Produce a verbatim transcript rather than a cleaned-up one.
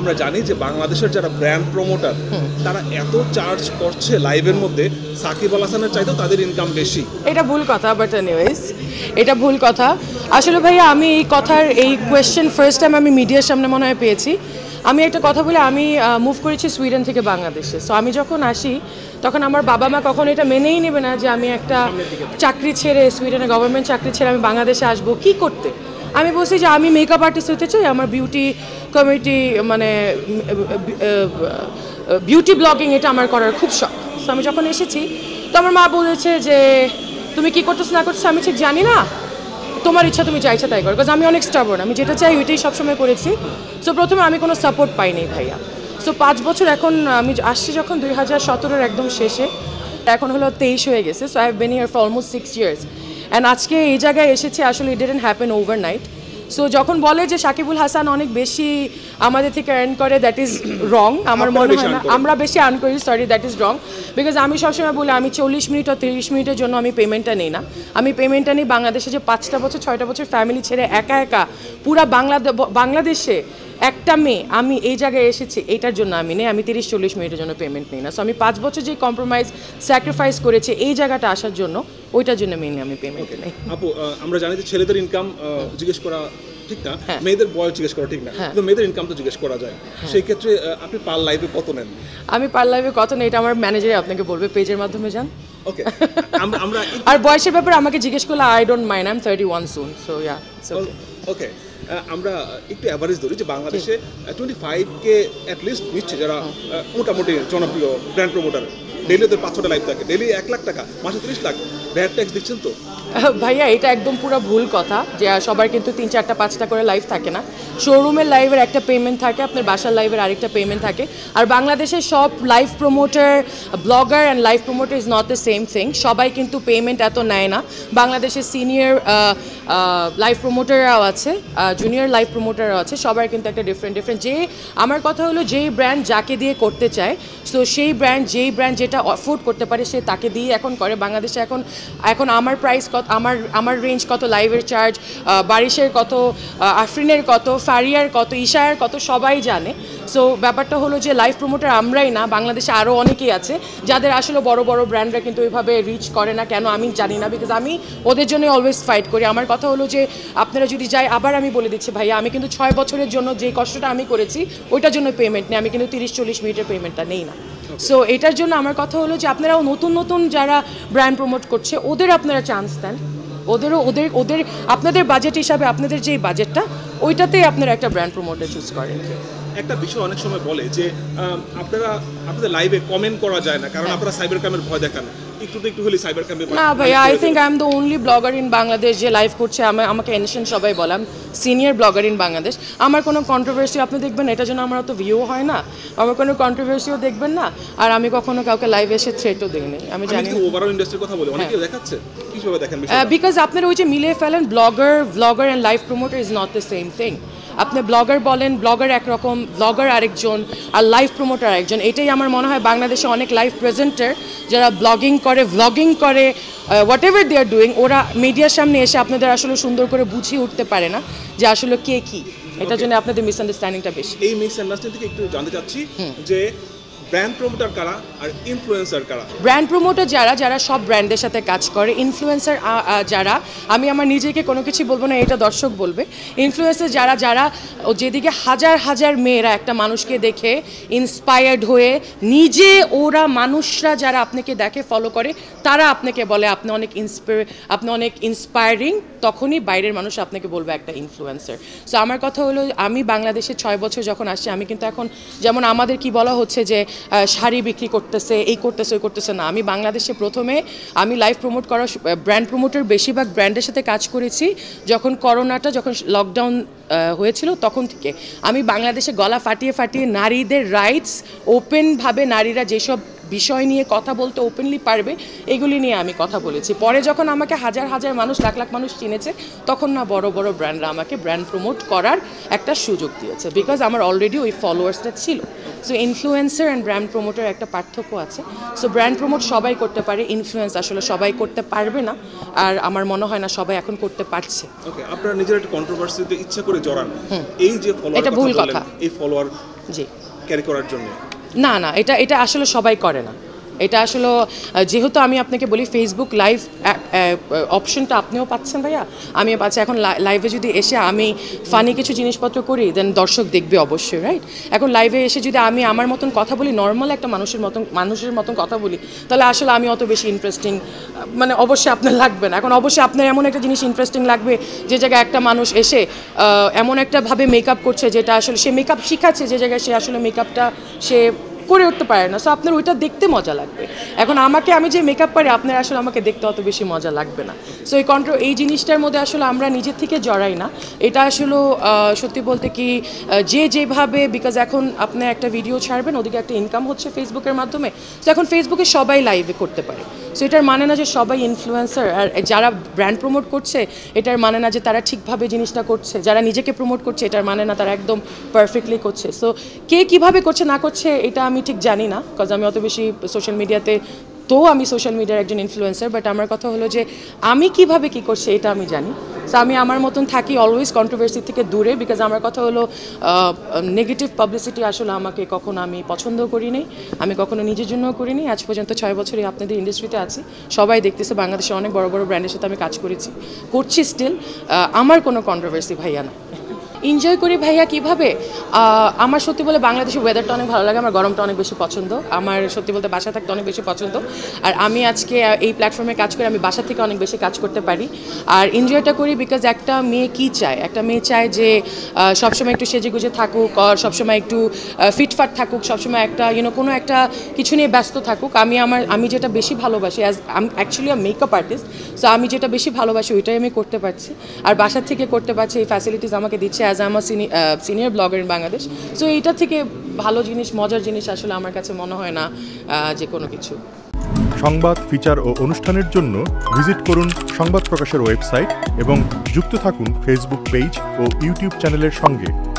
আমরা জানি যে বাংলাদেশের যারা ব্র্যান্ড প্রমোটার তারা এত চার্জ করছে লাইভের মধ্যে সাকিব আল হাসানের চাইতে তাদের ইনকাম বেশি, এটা ভুল কথা। বাট এনিওয়েজ এটা ভুল কথা আসলে। ভাইয়া আমি এই কথার এই কোয়েশ্চেন ফার্স্ট টাইম আমি মিডিয়ার সামনে মনে হয় পেয়েছি। আমি একটা কথা বলে, আমি মুভ করেছি সুইডেন থেকে বাংলাদেশে। সো আমি যখন আসি তখন আমার বাবা মা কখনো এটা মেনেই নেবে না যে আমি একটা চাকরি ছেড়ে, সুইডেনের গভর্নমেন্ট চাকরি ছেড়ে আমি বাংলাদেশে আসবো কি করতে। আমি বলছি যে আমি মেকআপ আর্টিস্ট হতে চাই, আমার বিউটি কমিউনিটি মানে বিউটি ব্লগিং এটা আমার করার খুব শখ। সো আমি যখন এসেছি তো আমার মা বলেছে যে তুমি কী করতেছো না করছো আমি ঠিক জানি না, তোমার ইচ্ছা তুমি চাইছো তাই করো। বিকজ আমি অনেক স্টাবর্ন, আমি যেটা চাই ওইটাই সবসময় করেছি। সো প্রথমে আমি কোনো সাপোর্ট পাইনি ভাইয়া। সো পাঁচ বছর এখন আমি আসছি যখন দুই হাজার সতেরোর একদম শেষে, এখন হলো তেইশ হয়ে গেছে। So I have been here for almost six years and আজকে এই জায়গায় এসেছি। আসলে it didn't happen overnight. So যখন বলে যে সাকিবুল হাসান অনেক বেশি আমাদের থেকে আর্ন করে, দ্যাট ইজ রং। আমার মনে হয় না আমরা বেশি আর্ন করি, sorry that is wrong. Because আমি সবসময় বলি আমি চল্লিশ মিনিট আর তিরিশ মিনিটের জন্য আমি পেমেন্টটা নিই না। আমি পেমেন্টটা নিই বাংলাদেশে যে পাঁচটা বছর ছয়টা বছর ফ্যামিলি ছেড়ে একা একা পুরা বাংলা বাংলাদেশে একটা মেয়ে আমি এই জায়গায় এসেছি, এটার জন্য আমি নেই। আমি তিরিশ চল্লিশ মিনিটের জন্য পেমেন্ট নিই না। সো আমি পাঁচ বছর যে কম্প্রোমাইজ স্যাক্রিফাইস করেছি এই জায়গাটা আসার জন্য, ওইটার জন্য মেনলি আমি পেমেন্ট নেই। আপু আমরা জানি যে ছেলেদের ইনকাম জিজ্ঞেস করা ঠিক না, মেয়েদের বয়স জিজ্ঞেস করা ঠিক না, কিন্তু মেয়েদের ইনকাম তো জিজ্ঞেস করা যায়। সেই ক্ষেত্রে আপনি পার লাইভে কত নেন? আমি পার লাইভে কত নেই এটা আমার ম্যানেজারই আপনাকে বলবে, পেজের মাধ্যমে যান। ওকে আমরা আর বয়সের ব্যাপারে আমাকে জিজ্ঞেস করলে I don't mind, I am thirty one soon. So yeah okay আমরা একটু অ্যাভারেজ ধরি যে বাংলাদেশে twenty five K at least নিচ্ছে যারা মোটামুটি জনপ্রিয় ব্র্যান্ড প্রমোটার। ডেইলি ওদের পাঁচশোটা লাইভ থাকে, ডেইলি এক লাখ টাকা, মাসে তিরিশ লাখ ভ্যাট ট্যাক্স দিচ্ছেন তো ভাইয়া। এটা একদম পুরো ভুল কথা যে সবার কিন্তু তিন চারটা পাঁচটা করে লাইভ থাকে না। শোরুমের লাইভের একটা পেমেন্ট থাকে, আপনার বাসার লাইভের আরেকটা পেমেন্ট থাকে। আর বাংলাদেশের সব live promoter, blogger and live promoter is not the same thing. সবাই কিন্তু পেমেন্ট এত নেয় না। বাংলাদেশের সিনিয়র লাইভ প্রমোটাররাও আছে, জুনিয়র লাইভ প্রমোটাররাও আছে, সবার কিন্তু একটা ডিফারেন্ট ডিফারেন্ট। যে আমার কথা হলো যেই ব্র্যান্ড যাকে দিয়ে করতে চায়, সো সেই ব্র্যান্ড যেই ব্র্যান্ড যেটা অ্যাফোর্ড করতে পারে সে তাকে দিয়ে এখন করে। বাংলাদেশে এখন এখন আমার প্রাইস কত, আমার আমার রেঞ্জ কত, লাইভের চার্জ বারিশের কত, আফরিনের কত, ফারিয়ার কত, ইশায়ার কত, সবাই জানে। সো ব্যাপারটা হলো যে লাইভ প্রমোটার আমরাই না, বাংলাদেশে আরও অনেকেই আছে যাদের আসলে বড় বড় ব্র্যান্ডরা কিন্তু ওইভাবে রিচ করে না। কেন আমি জানি না, বিকজ আমি ওদের জন্য অলওয়েজ ফাইট করি। আমার কথা হলো যে আপনারা যদি যাই, আবার আমি বলে দিচ্ছি ভাইয়া, আমি কিন্তু ছয় বছরের জন্য যে কষ্টটা আমি করেছি ওইটার জন্য পেমেন্ট নেই। আমি কিন্তু তিরিশ চল্লিশ মিনিটের পেমেন্টটা নেই না। সো এটার জন্য আমার কথা হলো যে আপনারাও নতুন নতুন যারা ব্র্যান্ড প্রমোট করছে ওদের আপনারা চান্স দেন, ওদেরও ওদের ওদের আপনাদের বাজেট হিসাবে আপনাদের যেই বাজেটটা ওইটাতেই আপনারা একটা ব্র্যান্ড প্রমোটার চুজ করেন। একটা বিষয় অনেক সময় বলে যে আপনারা আপনাদের লাইভে কমেন্ট করা যায় না কারণ আপনারা সাইবার ক্রাইমের ভয় দেখান। একটু একটু হলে সাইবার ক্রাইমের ভয়। না ভাই, I think I am the only blogger in Bangladesh যে লাইভ করছে। আমি আমাকে এনশন সবাই বললাম সিনিয়র ব্লগার ইন বাংলাদেশ। আমার কোনো কন্ট্রোভার্সি আপনি দেখবেন, এটার জন্য আমার অত ভিউ হয় না, আমার কোনো কন্ট্রোভার্সিও দেখবেন না। আর আমি কখনো কাউকে লাইভে এসে থ্রেটও দেখিনি। আমি জানি ওভারঅল ইন্ডাস্ট্রির কথা বলি, অনেকে দেখাচ্ছে কিভাবে দেখেন, বিকজ আপনারা ওই যে মিলিয়ে ফেলেন blogger blogger and live promoter is not the same thing. আপনি ব্লগার বলেন, ব্লগার একরকম, ব্লগার আরেকজন, আর লাইভ প্রমোটার আরেকজন। এটাই আমার মনে হয় বাংলাদেশে অনেক লাইভ প্রেজেন্টার যারা ব্লগিং করে, ভ্লগিং করে, whatever they are doing, ওরা মিডিয়ার সামনে এসে আপনাদের আসলে সুন্দর করে বুঝিয়ে উঠতে পারে না যে আসলে কে কী। এটার জন্য আপনাদের মিসআন্ডারস্ট্যান্ডিংটা বেশি। এই মিসআন্ডারস্ট্যান্ডিং থেকে একটু জানতে চাচ্ছি যে ব্র্যান্ড প্রমোটার কারা আর ইনফ্লুয়েন্সার কারা? ব্র্যান্ড প্রমোটার যারা যারা সব ব্র্যান্ডের সাথে কাজ করে, ইনফ্লুয়েন্সার যারা, আমি আমার নিজেকে কোনো কিছু বলবো না, এটা দর্শক বলবে। ইনফ্লুয়েন্সার যারা যারা যেদিকে হাজার হাজার মেয়েরা একটা মানুষকে দেখে ইন্সপায়ার্ড হয়ে নিজে, ওরা মানুষরা যারা আপনাকে দেখে ফলো করে তারা আপনাকে বলে আপনি অনেক ইন্সপে আপনি অনেক ইন্সপায়ারিং, তখনই বাইরের মানুষ আপনাকে বলবে একটা ইনফ্লুয়েন্সার। সো আমার কথা হলো আমি বাংলাদেশে ছয় বছর যখন আসছি, আমি কিন্তু এখন যেমন আমাদের কি বলা হচ্ছে যে শাড়ি বিক্রি করতেছে, এই করতেছে, ওই করতেছে না। আমি বাংলাদেশে প্রথমে আমি লাইভ প্রমোট করা ব্র্যান্ড প্রমোটার বেশিরভাগ ব্র্যান্ডের সাথে কাজ করেছি যখন করোনাটা, যখন লকডাউন হয়েছিল তখন থেকে আমি বাংলাদেশে গলা ফাটিয়ে ফাটিয়ে নারীদের রাইটস, ওপেনভাবে নারীরা যেসব বিষয় নিয়ে কথা বলতে ওপেনলি পারবে এগুলি নিয়ে আমি কথা বলেছি। পরে যখন আমাকে হাজার হাজার মানুষ, লাখ লাখ মানুষ চিনেছে, তখন না বড় বড় ব্র্যান্ডরা আমাকে ব্র্যান্ড প্রমোট করার একটা সুযোগ দিয়েছে, বিকজ আমার অলরেডি ওই ফলোয়ার্সটা ছিল। So influencer and brand promoter একটা পার্থক্য আছে। সো ব্র্যান্ড প্রমোট সবাই করতে পারে, ইনফ্লুয়েন্স আসলে সবাই করতে পারবে না, আর আমার মনে হয় না সবাই এখন করতে পারছে। ওকে, আপনারা নিজের একটা কন্ট্রোভার্সিতে ইচ্ছা করে জড়ান, এই যে ফলোয়ার, এটা ভুল কথা। এই ফলোয়ার জি ক্যারি করার জন্য না না এটা এটা আসলে সবাই করে না এটা আসলে যেহেতু আমি আপনাকে বলি ফেসবুক লাইভ অপশনটা আপনিও পাচ্ছেন ভাইয়া আমিও পাচ্ছি এখন লাইভে যদি এসে আমি ফানি কিছু জিনিসপত্র করি দেন দর্শক দেখবে অবশ্যই রাইট এখন লাইভে এসে যদি আমি আমার মতন কথা বলি নর্মাল একটা মানুষের মতন মানুষের মতন কথা বলি তাহলে আসলে আমি অত বেশি ইন্টারেস্টিং মানে অবশ্যই আপনার লাগবে না এখন অবশ্যই আপনার এমন একটা জিনিস ইন্টারেস্টিং লাগবে যে জায়গায় একটা মানুষ এসে এমন একটাভাবে মেকআপ করছে যেটা আসলে সে মেকআপ শিখাচ্ছে যে জায়গায় সে আসলে মেকআপটা সে করে উঠতে পারে না সো আপনার ওইটা দেখতে মজা লাগবে এখন আমাকে আমি যে মেকআপ পারি আপনার আসলে আমাকে দেখতে অত বেশি মজা লাগবে না সো এই কন্ট্রো এই জিনিসটার মধ্যে আসলে আমরা নিজের থেকে জড়াই না এটা আসলে সত্যি বলতে কি যে যেভাবে বিকজ এখন আপনি একটা ভিডিও ছাড়বেন ওদিকে একটা ইনকাম হচ্ছে ফেসবুকের মাধ্যমে সো এখন ফেসবুকে সবাই লাইভে করতে পারে সো এটার মানে না যে সবাই ইনফ্লুয়েন্সার আর যারা ব্র্যান্ড প্রমোট করছে এটার মানে না যে তারা ঠিকভাবে জিনিসটা করছে যারা নিজেকে প্রমোট করছে এটার মানে না তারা একদম পারফেক্টলি করছে সো কে কীভাবে করছে না করছে এটা আমি ঠিক জানি না কজ আমি অত বেশি সোশ্যাল মিডিয়াতে তো আমি সোশ্যাল মিডিয়ার একজন ইনফ্লুয়েন্সার বাট আমার কথা হলো যে আমি কিভাবে কি করছি এটা আমি জানি সো আমি আমার মতন থাকি অলওয়েজ কন্ট্রোভার্সি থেকে দূরে বিকজ আমার কথা হলো নেগেটিভ পাবলিসিটি আসলে আমাকে কখনো আমি পছন্দ করিনি আমি কখনো নিজের জন্যও করিনি আজ পর্যন্ত ছয় বছরই আপনাদের ইন্ডাস্ট্রিতে আছি সবাই দেখতেছে বাংলাদেশে অনেক বড় বড় ব্র্যান্ডের সাথে আমি কাজ করেছি করছি স্টিল আমার কোনো কন্ট্রোভার্সি ভাইয়া না এনজয় করি ভাইয়া কীভাবে আমার সত্যি বলে বাংলাদেশের ওয়েদারটা অনেক ভালো লাগে আমার গরমটা অনেক বেশি পছন্দ আমার সত্যি বলতে বাসা থাকতে অনেক বেশি পছন্দ আর আমি আজকে এই প্ল্যাটফর্মে কাজ করে আমি বাসা থেকে অনেক বেশি কাজ করতে পারি আর এনজয়টা করি বিকজ একটা মেয়ে কি চায় একটা মেয়ে চায় যে সবসময় একটু সেজে গুজে থাকুক আর সবসময় একটু ফিটফাট থাকুক সবসময় একটা ইউনো কোনো একটা কিছু নিয়ে ব্যস্ত থাকুক আমি আমার আমি যেটা বেশি ভালোবাসি as I'm actually I'm makeup artist so আমি যেটা বেশি ভালোবাসি ওইটাই আমি করতে পারছি আর বাসা থেকে করতে পারছি এই ফ্যাসিলিটিস আমাকে দিচ্ছে as I'm a senior, uh, senior blogger in Bangladesh so eta theke bhalo jinish mojar jinish ashole amar kache mone hoy na je kono kichu সংবাদ ফিচার ও অনুষ্ঠানের জন্য ভিজিট করুন সংবাদ প্রকাশের ওয়েবসাইট এবং যুক্ত থাকুন ফেসবুক পেজ ও ইউটিউব চ্যানেলের সঙ্গে